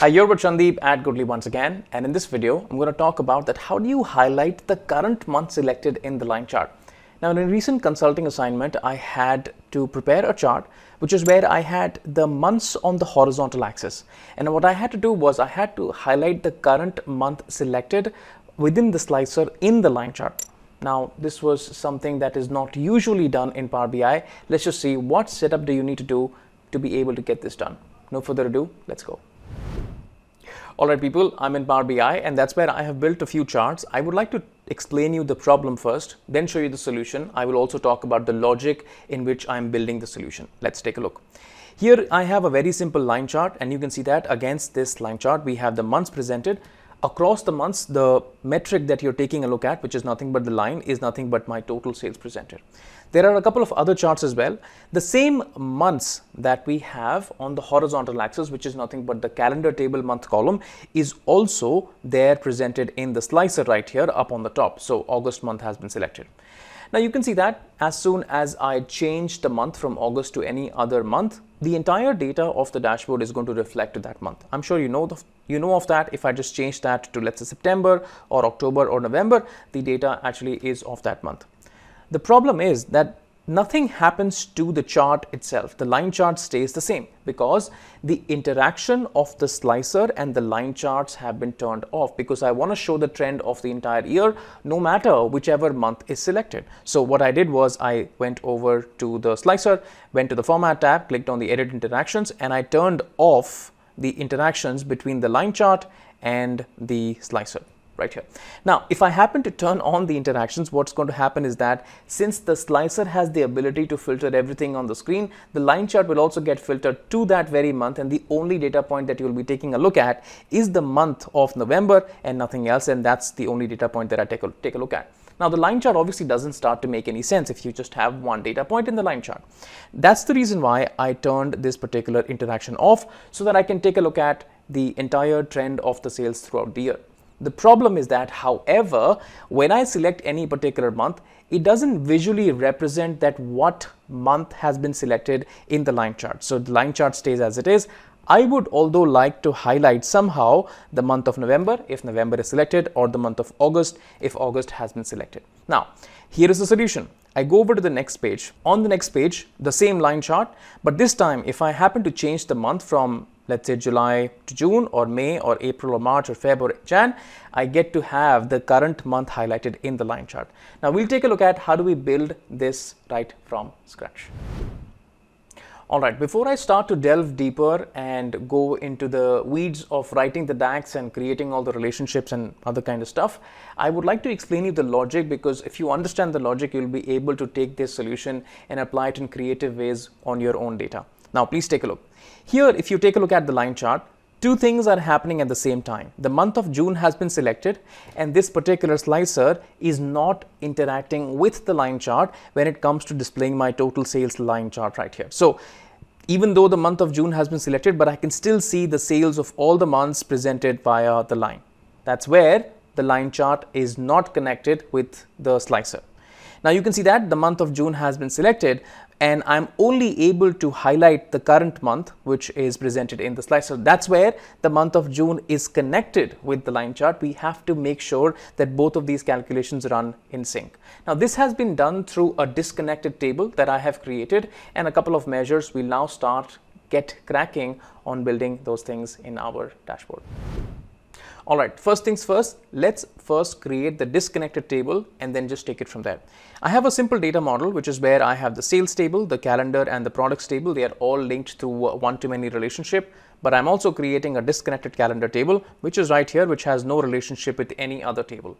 Hi, you're with Chandeep at Goodly once again, and in this video, I'm going to talk about that how do you highlight the current month selected in the line chart. Now, in a recent consulting assignment, I had to prepare a chart, which is where I had the months on the horizontal axis. And what I had to do was I had to highlight the current month selected within the slicer in the line chart. Now, this was something that is not usually done in Power BI. Let's just see what setup do you need to do to be able to get this done. No further ado, let's go. Alright people, I'm in Power BI and that's where I have built a few charts. I would like to explain you the problem first, then show you the solution. I will also talk about the logic in which I'm building the solution. Let's take a look. Here I have a very simple line chart and you can see that against this line chart, we have the months presented. Across the months, the metric that you're taking a look at, which is nothing but the line, is nothing but my total sales presented. There are a couple of other charts as well. The same months that we have on the horizontal axis, which is nothing but the calendar table month column, is also there presented in the slicer right here up on the top. So August month has been selected. Now you can see that as soon as I change the month from August to any other month, the entire data of the dashboard is going to reflect to that month. I'm sure you know of that. If I just change that to, let's say, September or October or November, the data actually is of that month. The problem is that nothing happens to the chart itself. The line chart stays the same because the interaction of the slicer and the line charts have been turned off because I want to show the trend of the entire year no matter whichever month is selected. So what I did was I went over to the slicer, went to the format tab, clicked on the edit interactions, and I turned off the interactions between the line chart and the slicer. Right here. Now, if I happen to turn on the interactions, what's going to happen is that since the slicer has the ability to filter everything on the screen, the line chart will also get filtered to that very month, and the only data point that you'll be taking a look at is the month of November and nothing else, and that's the only data point that I take a look at. Now, the line chart obviously doesn't start to make any sense if you just have one data point in the line chart. That's the reason why I turned this particular interaction off so that I can take a look at the entire trend of the sales throughout the year. The problem is that, however, when I select any particular month, it doesn't visually represent that what month has been selected in the line chart. So the line chart stays as it is. I would, although, like to highlight somehow the month of November if November is selected, or the month of August if August has been selected. Now, here is the solution. I go over to the next page. On the next page, the same line chart, but this time if I happen to change the month from, let's say, July to June or May or April or March or Feb or Jan, I get to have the current month highlighted in the line chart. Now we'll take a look at how do we build this right from scratch. Alright, before I start to delve deeper and go into the weeds of writing the DAX and creating all the relationships and other kind of stuff, I would like to explain you the logic, because if you understand the logic, you'll be able to take this solution and apply it in creative ways on your own data. Now, please take a look. Here, if you take a look at the line chart, two things are happening at the same time. The month of June has been selected, and this particular slicer is not interacting with the line chart when it comes to displaying my total sales line chart right here. So, even though the month of June has been selected, but I can still see the sales of all the months presented via the line. That's where the line chart is not connected with the slicer. Now, you can see that the month of June has been selected, and I'm only able to highlight the current month, which is presented in the slicer. That's where the month of June is connected with the line chart. We have to make sure that both of these calculations run in sync. Now, this has been done through a disconnected table that I have created, and a couple of measures. We'll now get cracking on building those things in our dashboard. Alright, first things first, let's first create the disconnected table and then just take it from there. I have a simple data model, which is where I have the sales table, the calendar, and the products table. They are all linked through a one-to-many relationship, but I'm also creating a disconnected calendar table, which is right here, which has no relationship with any other table.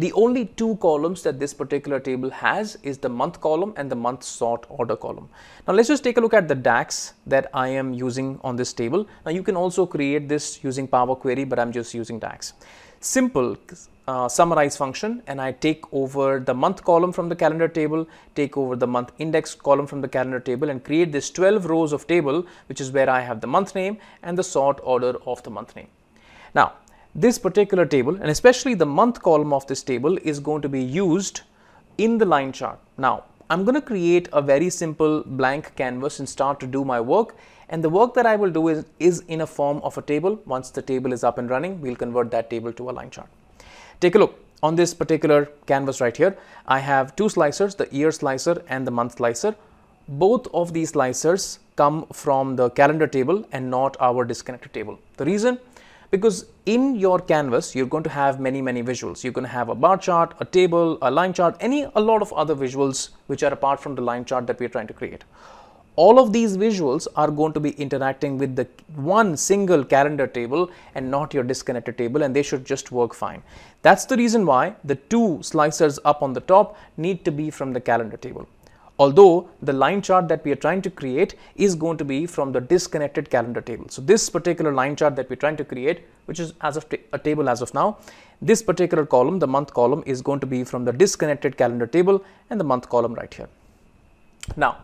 The only two columns that this particular table has is the month column and the month sort order column. Now let's just take a look at the DAX that I am using on this table. Now you can also create this using Power Query, but I'm just using DAX. Simple summarize function, and I take over the month column from the calendar table, take over the month index column from the calendar table, and create this 12 rows of table, which is where I have the month name and the sort order of the month name. Now, this particular table, and especially the month column of this table, is going to be used in the line chart. Now, I'm going to create a very simple blank canvas and start to do my work, And the work that I will do is in a form of a table. Once the table is up and running, we'll convert that table to a line chart. Take a look. On this particular canvas right here, I have two slicers, the year slicer and the month slicer. Both of these slicers come from the calendar table and not our disconnected table. The reason? Because in your canvas, you're going to have many visuals. You're going to have a bar chart, a table, a line chart, a lot of other visuals which are apart from the line chart that we're trying to create. All of these visuals are going to be interacting with the one single calendar table and not your disconnected table, and they should just work fine. That's the reason why the two slicers up on the top need to be from the calendar table. Although the line chart that we are trying to create is going to be from the disconnected calendar table. So this particular line chart that we're trying to create, which is as of a table as of now, this particular column, the month column, is going to be from the disconnected calendar table and the month column right here. Now,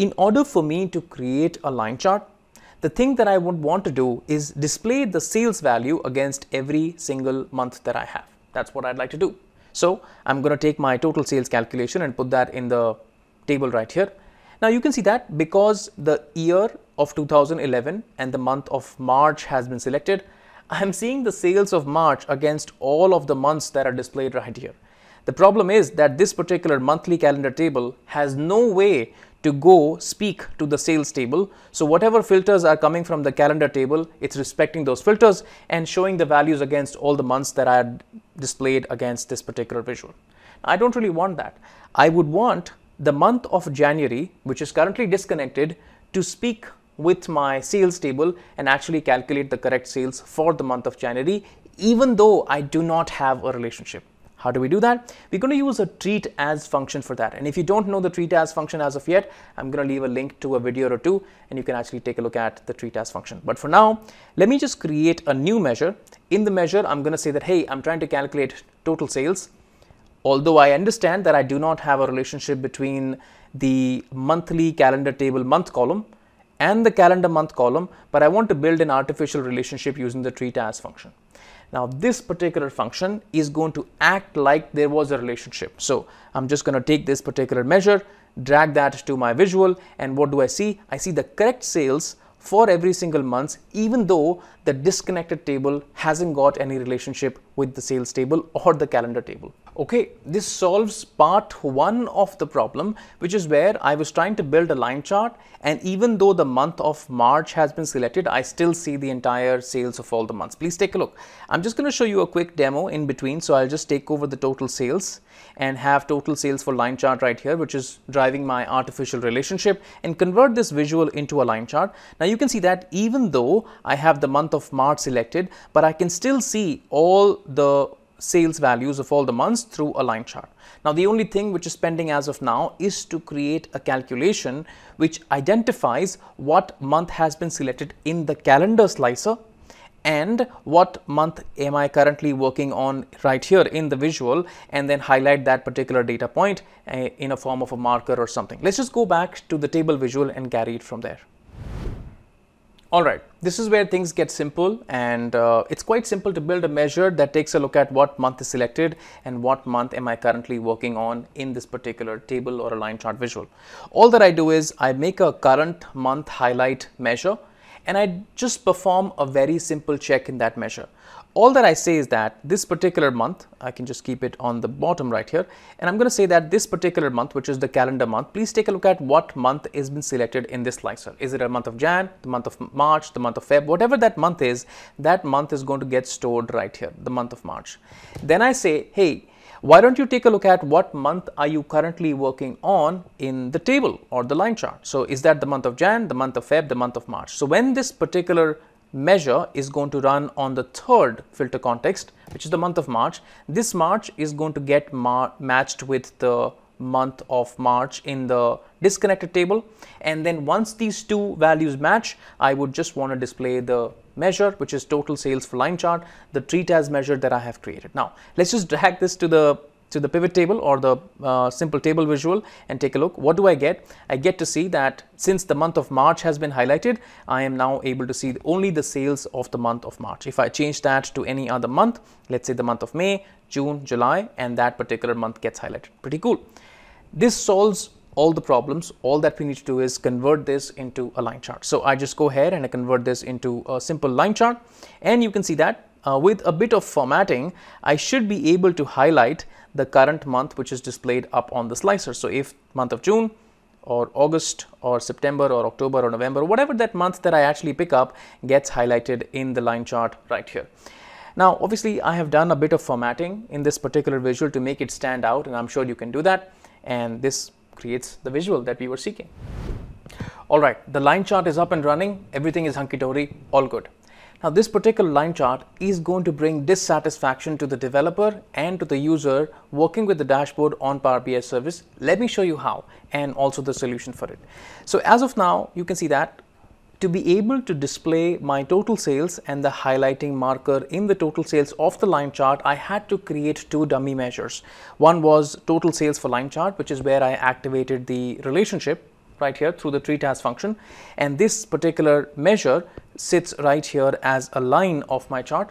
in order for me to create a line chart, the thing that I would want to do is display the sales value against every single month that I have. That's what I'd like to do. So I'm going to take my total sales calculation and put that in the table right here. Now you can see that because the year of 2011 and the month of March has been selected, I'm seeing the sales of March against all of the months that are displayed right here. The problem is that this particular monthly calendar table has no way to go speak to the sales table. So whatever filters are coming from the calendar table, it's respecting those filters and showing the values against all the months that are displayed against this particular visual. I don't really want that. I would want the month of January, which is currently disconnected, to speak with my sales table and actually calculate the correct sales for the month of January, even though I do not have a relationship. How do we do that? We're going to use a TREATAS function for that. And if you don't know the TREATAS function as of yet, I'm going to leave a link to a video or two, and you can actually take a look at the TREATAS function. But for now, let me just create a new measure. In the measure, I'm going to say that, hey, I'm trying to calculate total sales. Although I understand that I do not have a relationship between the monthly calendar table month column and the calendar month column, but I want to build an artificial relationship using the TREATAS function. Now this particular function is going to act like there was a relationship. So I'm just going to take this particular measure, drag that to my visual, and what do I see? I see the correct sales for every single month, even though the disconnected table hasn't got any relationship with the sales table or the calendar table. Okay, this solves part one of the problem, which is where I was trying to build a line chart, and even though the month of March has been selected, I still see the entire sales of all the months. Please take a look. I'm just going to show you a quick demo in between, so I'll just take over the total sales and have total sales for line chart right here, which is driving my artificial relationship, and convert this visual into a line chart. Now you can see that even though I have the month of March selected, but I can still see all the sales values of all the months through a line chart. Now the only thing which is pending as of now is to create a calculation which identifies what month has been selected in the calendar slicer and what month am I currently working on right here in the visual, and then highlight that particular data point in a form of a marker or something. Let's just go back to the table visual and carry it from there. Alright, this is where things get simple, and it's quite simple to build a measure that takes a look at what month is selected and what month am I currently working on in this particular table or a line chart visual. All that I do is I make a current month highlight measure, and I just perform a very simple check in that measure. All that I say is that this particular month, I can just keep it on the bottom right here, and I'm going to say that this particular month, which is the calendar month, please take a look at what month has been selected in this slicer. Is it a month of Jan, the month of March, the month of Feb, whatever that month is going to get stored right here, the month of March. Then I say, hey, why don't you take a look at what month are you currently working on in the table or the line chart. So is that the month of Jan, the month of Feb, the month of March. So when this particular measure is going to run on the third filter context, which is the month of March, this March is going to get matched with the month of March in the disconnected table. And then once these two values match, I would just want to display the measure, which is total sales for line chart, the TREATAS measure that I have created. Now let's just drag this to the pivot table or the simple table visual and take a look. What do I get? I get to see that since the month of March has been highlighted, I am now able to see only the sales of the month of March. If I change that to any other month, let's say the month of May, June, July, and that particular month gets highlighted. Pretty cool. This solves all the problems. All that we need to do is convert this into a line chart. So I just go ahead and I convert this into a simple line chart, and you can see that with a bit of formatting, I should be able to highlight the current month which is displayed up on the slicer. So if month of June or August or September or October or November, whatever that month that I actually pick up gets highlighted in the line chart right here. Now, obviously, I have done a bit of formatting in this particular visual to make it stand out, and I'm sure you can do that. And this creates the visual that we were seeking. All right, the line chart is up and running. Everything is hunky-dory, all good. Now, this particular line chart is going to bring dissatisfaction to the developer and to the user working with the dashboard on Power BI service. Let me show you how, and also the solution for it. So as of now, you can see that to be able to display my total sales and the highlighting marker in the total sales of the line chart, I had to create two dummy measures. One was total sales for line chart, which is where I activated the relationship right here through the TREATAS function, and this particular measure sits right here as a line of my chart.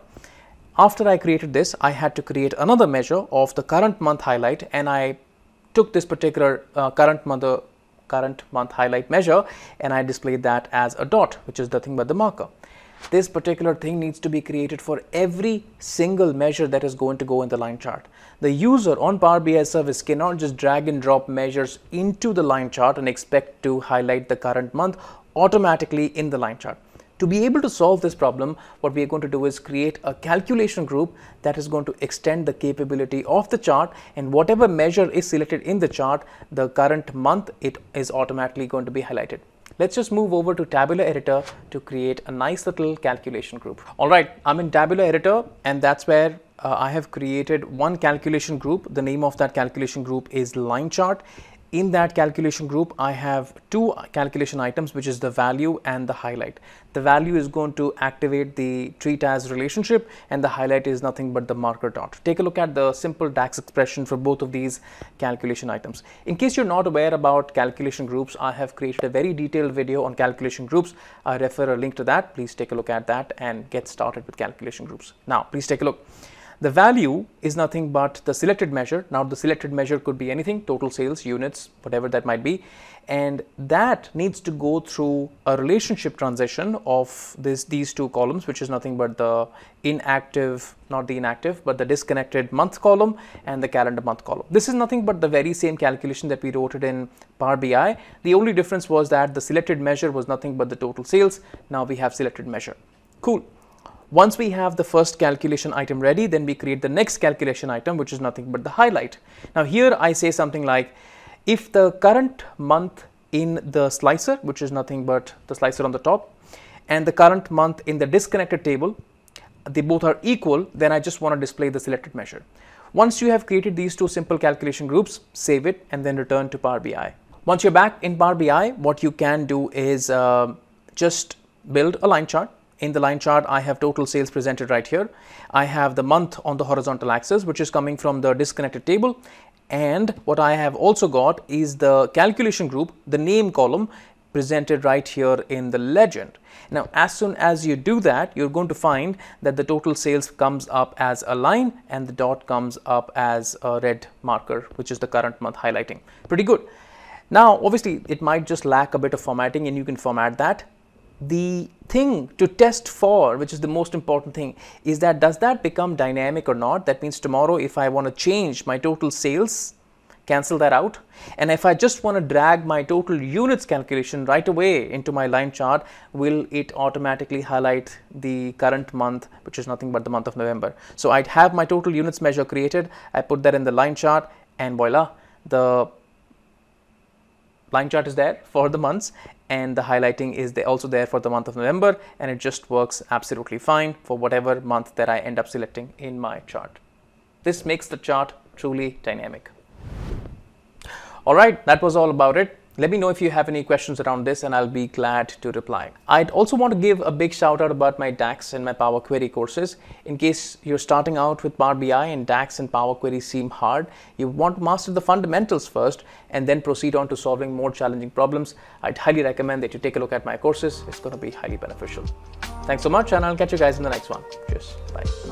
After I created this, I had to create another measure of the current month highlight, and I took this particular current month highlight measure and I displayed that as a dot, which is nothing but the marker. This particular thing needs to be created for every single measure that is going to go in the line chart. The user on Power BI service cannot just drag and drop measures into the line chart and expect to highlight the current month automatically in the line chart. To be able to solve this problem, what we are going to do is create a calculation group that is going to extend the capability of the chart, and whatever measure is selected in the chart, the current month, it is automatically going to be highlighted. Let's just move over to Tabular Editor to create a nice little calculation group. All right, I'm in Tabular Editor, and that's where I have created one calculation group. The name of that calculation group is line chart. In that calculation group, I have two calculation items, which is the value and the highlight. The value is going to activate the TREATAS relationship, and the highlight is nothing but the marker dot. Take a look at the simple DAX expression for both of these calculation items. In case you're not aware about calculation groups, I have created a very detailed video on calculation groups. I refer a link to that. Please take a look at that and get started with calculation groups. Now, please take a look. The value is nothing but the selected measure. Now, the selected measure could be anything, total sales, units, whatever that might be. And that needs to go through a relationship transition of these two columns, which is nothing but the inactive, not the inactive, but the disconnected month column and the calendar month column. This is nothing but the very same calculation that we wrote it in Power BI. The only difference was that the selected measure was nothing but the total sales. Now we have selected measure. Cool. Once we have the first calculation item ready, then we create the next calculation item, which is nothing but the highlight. Now here I say something like, if the current month in the slicer, which is nothing but the slicer on the top, and the current month in the disconnected table, they both are equal, then I just want to display the selected measure. Once you have created these two simple calculation groups, save it and then return to Power BI. Once you're back in Power BI, what you can do is just build a line chart. In the line chart, I have total sales presented right here. I have the month on the horizontal axis, which is coming from the disconnected table. And what I have also got is the calculation group, the name column, presented right here in the legend. Now, as soon as you do that, you're going to find that the total sales comes up as a line and the dot comes up as a red marker, which is the current month highlighting. Pretty good. Now, obviously, it might just lack a bit of formatting, and you can format that. The thing to test for, which is the most important thing, is that does that become dynamic or not? That means tomorrow, if I want to change my total sales, cancel that out. And if I just want to drag my total units calculation right away into my line chart, will it automatically highlight the current month, which is nothing but the month of November? So I'd have my total units measure created. I put that in the line chart, and voila, the line chart is there for the months, and the highlighting is also there for the month of November, and it just works absolutely fine for whatever month that I end up selecting in my chart. This makes the chart truly dynamic. All right, that was all about it. Let me know if you have any questions around this, and I'll be glad to reply. I'd also want to give a big shout out about my DAX and my Power Query courses. In case you're starting out with Power BI and DAX and Power Query seem hard, you want to master the fundamentals first and then proceed on to solving more challenging problems. I'd highly recommend that you take a look at my courses. It's going to be highly beneficial. Thanks so much, and I'll catch you guys in the next one. Cheers. Bye.